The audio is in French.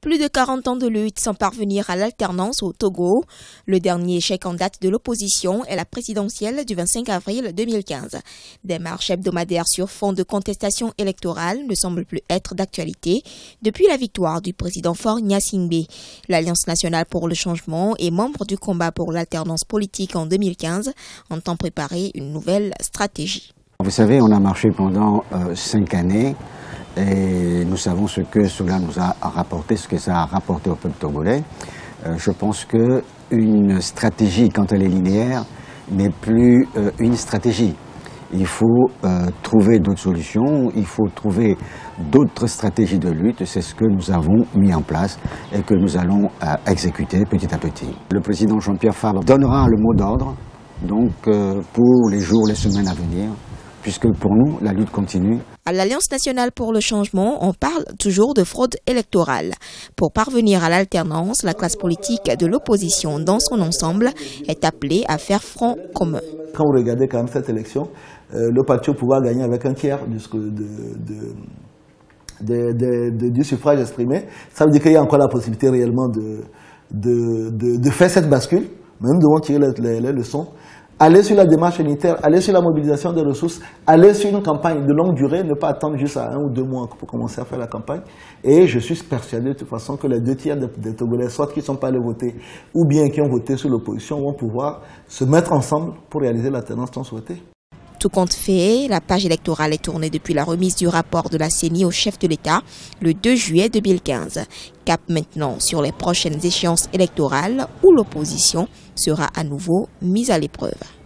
Plus de 40 ans de lutte sans parvenir à l'alternance au Togo. Le dernier échec en date de l'opposition est la présidentielle du 25 avril 2015. Des marches hebdomadaires sur fond de contestation électorale ne semblent plus être d'actualité depuis la victoire du président Faure Gnassingbé. L'Alliance nationale pour le changement et membre du combat pour l'alternance politique en 2015 entend préparer une nouvelle stratégie. Vous savez, on a marché pendant 5 années. Et nous savons ce que cela nous a rapporté, ce que ça a rapporté au peuple togolais. Je pense qu'une stratégie, quand elle est linéaire, n'est plus une stratégie. Il faut trouver d'autres solutions, il faut trouver d'autres stratégies de lutte. C'est ce que nous avons mis en place et que nous allons exécuter petit à petit. Le président Jean-Pierre Fabre donnera le mot d'ordre donc pour les jours, les semaines à venir, puisque pour nous, la lutte continue. À l'Alliance nationale pour le changement, on parle toujours de fraude électorale. Pour parvenir à l'alternance, la classe politique de l'opposition dans son ensemble est appelée à faire front commun. Quand vous regardez quand même cette élection, le parti au pouvoir gagner avec 1/4 du suffrage exprimé. Ça veut dire qu'il y a encore la possibilité réellement de faire cette bascule. Même nous devons tirer les leçons. Aller sur la démarche unitaire, aller sur la mobilisation des ressources, aller sur une campagne de longue durée, ne pas attendre juste à 1 ou 2 mois pour commencer à faire la campagne. Et je suis persuadé de toute façon que les 2/3 des Togolais, soit qui ne sont pas allés voter, ou bien qui ont voté sur l'opposition, vont pouvoir se mettre ensemble pour réaliser l'alternance tant souhaitée. Tout compte fait, la page électorale est tournée depuis la remise du rapport de la CENI au chef de l'État le 2 juillet 2015. Cap maintenant sur les prochaines échéances électorales où l'opposition sera à nouveau mise à l'épreuve.